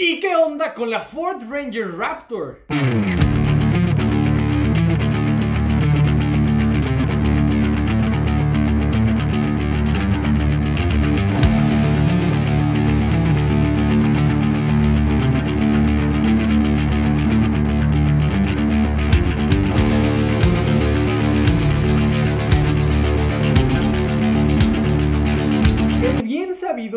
¿Y qué onda con la Ford Ranger Raptor?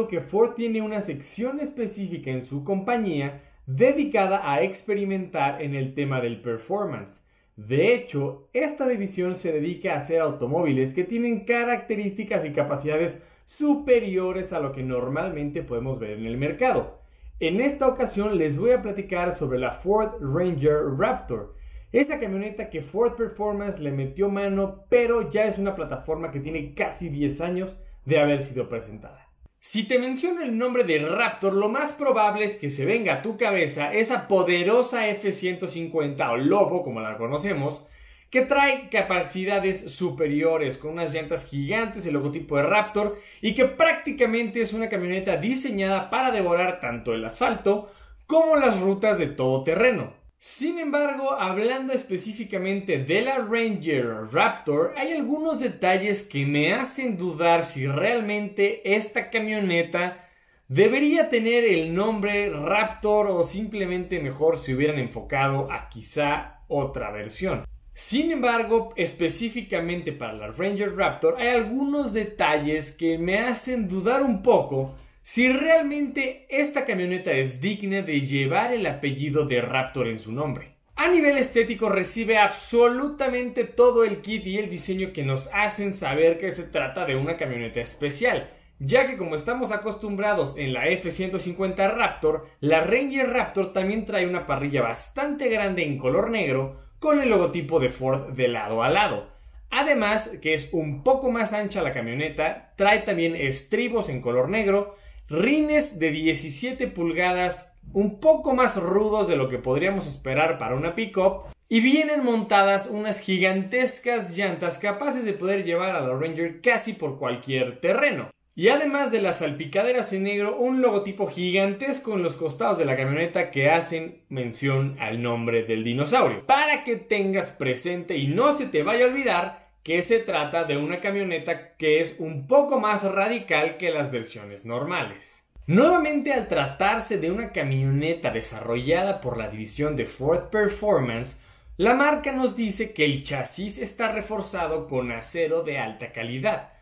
Que Ford tiene una sección específica en su compañía dedicada a experimentar en el tema del performance. De hecho, esta división se dedica a hacer automóviles que tienen características y capacidades superiores a lo que normalmente podemos ver en el mercado. En esta ocasión les voy a platicar sobre la Ford Ranger Raptor, esa camioneta que Ford Performance le metió mano, pero ya es una plataforma que tiene casi 10 años de haber sido presentada. Si te menciono el nombre de Raptor, lo más probable es que se venga a tu cabeza esa poderosa F-150 o Lobo, como la conocemos, que trae capacidades superiores, con unas llantas gigantes, el logotipo de Raptor, y que prácticamente es una camioneta diseñada para devorar tanto el asfalto como las rutas de todo terreno. Sin embargo, hablando específicamente de la Ranger Raptor, hay algunos detalles que me hacen dudar si realmente esta camioneta debería tener el nombre Raptor o simplemente mejor se hubieran enfocado a quizá otra versión. Sin embargo, específicamente para la Ranger Raptor hay algunos detalles que me hacen dudar un poco si realmente esta camioneta es digna de llevar el apellido de Raptor en su nombre. A nivel estético recibe absolutamente todo el kit y el diseño que nos hacen saber que se trata de una camioneta especial, ya que como estamos acostumbrados en la F-150 Raptor, la Ranger Raptor también trae una parrilla bastante grande en color negro con el logotipo de Ford de lado a lado. Además, que es un poco más ancha la camioneta, trae también estribos en color negro, rines de 17 pulgadas, un poco más rudos de lo que podríamos esperar para una pickup, y vienen montadas unas gigantescas llantas capaces de poder llevar a la Ranger casi por cualquier terreno. Y además de las salpicaderas en negro, un logotipo gigantesco en los costados de la camioneta que hacen mención al nombre del dinosaurio, para que tengas presente y no se te vaya a olvidar que se trata de una camioneta que es un poco más radical que las versiones normales. Nuevamente, al tratarse de una camioneta desarrollada por la división de Ford Performance, la marca nos dice que el chasis está reforzado con acero de alta calidad.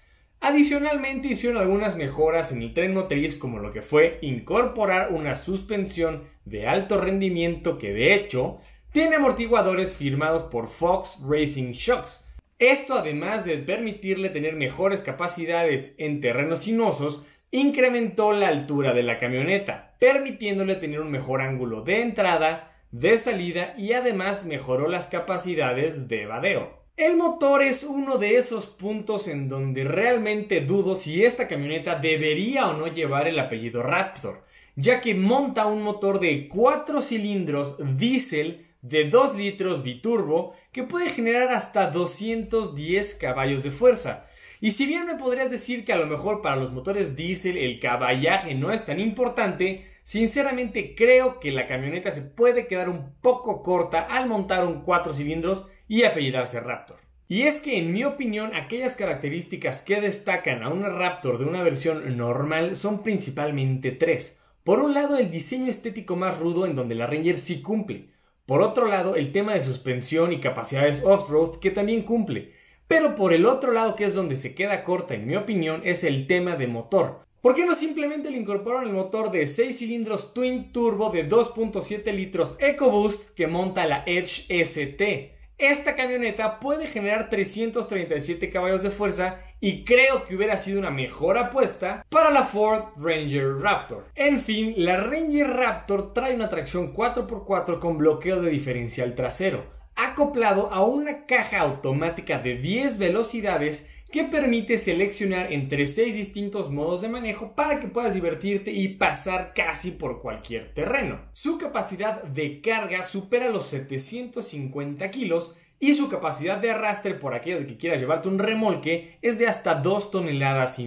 Adicionalmente, hicieron algunas mejoras en el tren motriz, como lo que fue incorporar una suspensión de alto rendimiento que de hecho tiene amortiguadores firmados por Fox Racing Shocks. Esto, además de permitirle tener mejores capacidades en terrenos sinuosos, incrementó la altura de la camioneta, permitiéndole tener un mejor ángulo de entrada, de salida y además mejoró las capacidades de vadeo. El motor es uno de esos puntos en donde realmente dudo si esta camioneta debería o no llevar el apellido Raptor, ya que monta un motor de 4 cilindros diésel de 2 litros biturbo que puede generar hasta 210 caballos de fuerza. Y si bien me podrías decir que a lo mejor para los motores diésel el caballaje no es tan importante, sinceramente creo que la camioneta se puede quedar un poco corta al montar un 4 cilindros y apellidarse Raptor. Y es que en mi opinión aquellas características que destacan a una Raptor de una versión normal son principalmente 3. Por un lado, el diseño estético más rudo en donde la Ranger sí cumple. Por otro lado, el tema de suspensión y capacidades off-road, que también cumple. Pero por el otro lado, que es donde se queda corta en mi opinión, es el tema de motor. ¿Por qué no simplemente le incorporaron el motor de 6 cilindros twin turbo de 2.7 litros EcoBoost que monta la Edge ST? Esta camioneta puede generar 337 caballos de fuerza y creo que hubiera sido una mejor apuesta para la Ford Ranger Raptor. En fin, la Ranger Raptor trae una tracción 4x4 con bloqueo de diferencial trasero, acoplado a una caja automática de 10 velocidades que permite seleccionar entre 6 distintos modos de manejo para que puedas divertirte y pasar casi por cualquier terreno. Su capacidad de carga supera los 750 kilos y su capacidad de arrastre, por aquello de que quieras llevarte un remolque, es de hasta 2,5 toneladas.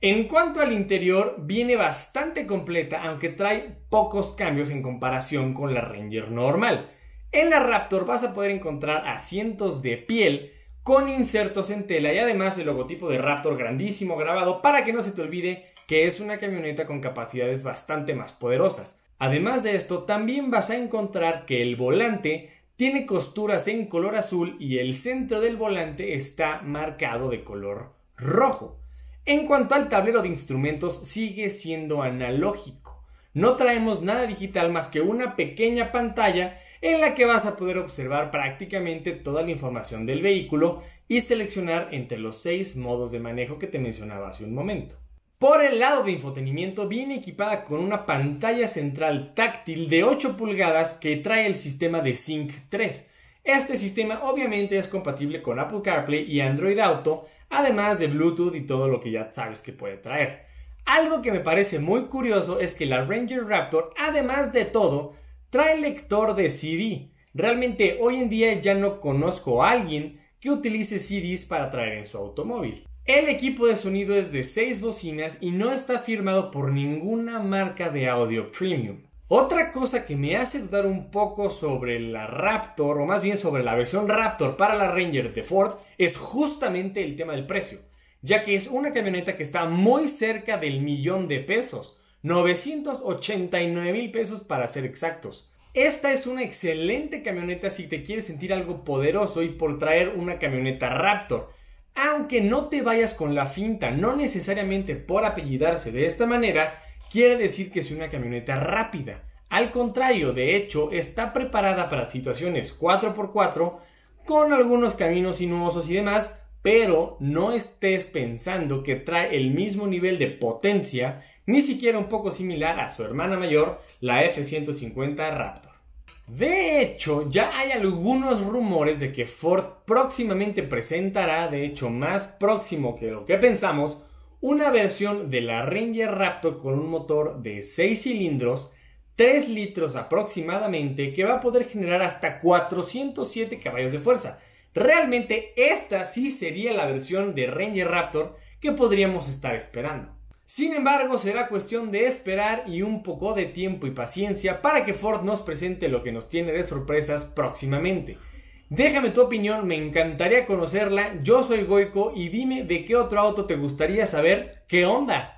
En cuanto al interior, viene bastante completa, aunque trae pocos cambios en comparación con la Ranger normal. En la Raptor vas a poder encontrar asientos de piel con insertos en tela y además el logotipo de Raptor grandísimo grabado para que no se te olvide que es una camioneta con capacidades bastante más poderosas. Además de esto, también vas a encontrar que el volante tiene costuras en color azul y el centro del volante está marcado de color rojo. En cuanto al tablero de instrumentos, sigue siendo analógico. No traemos nada digital más que una pequeña pantalla en la que vas a poder observar prácticamente toda la información del vehículo y seleccionar entre los 6 modos de manejo que te mencionaba hace un momento. Por el lado de infotenimiento, viene equipada con una pantalla central táctil de 8 pulgadas que trae el sistema de SYNC 3. Este sistema obviamente es compatible con Apple CarPlay y Android Auto, además de Bluetooth y todo lo que ya sabes que puede traer. Algo que me parece muy curioso es que la Ranger Raptor, además de todo, trae lector de CD. Realmente hoy en día ya no conozco a alguien que utilice CDs para traer en su automóvil. El equipo de sonido es de 6 bocinas y no está firmado por ninguna marca de audio premium. Otra cosa que me hace dudar un poco sobre la Raptor, o más bien sobre la versión Raptor para la Ranger de Ford, es justamente el tema del precio, ya que es una camioneta que está muy cerca del millón de pesos, 989 mil pesos para ser exactos. Esta es una excelente camioneta si te quieres sentir algo poderoso y por traer una camioneta Raptor, aunque no te vayas con la finta, no necesariamente por apellidarse de esta manera quiere decir que es una camioneta rápida. Al contrario, de hecho, está preparada para situaciones 4x4 con algunos caminos sinuosos y demás, pero no estés pensando que trae el mismo nivel de potencia, ni siquiera un poco similar a su hermana mayor, la F-150 Raptor. De hecho, ya hay algunos rumores de que Ford próximamente presentará, de hecho más próximo que lo que pensamos, una versión de la Ranger Raptor con un motor de 6 cilindros, 3 litros aproximadamente, que va a poder generar hasta 407 caballos de fuerza. Realmente esta sí sería la versión de Ranger Raptor que podríamos estar esperando. Sin embargo, será cuestión de esperar y un poco de tiempo y paciencia para que Ford nos presente lo que nos tiene de sorpresas próximamente. Déjame tu opinión, me encantaría conocerla. Yo soy Goico y dime de qué otro auto te gustaría saber qué onda.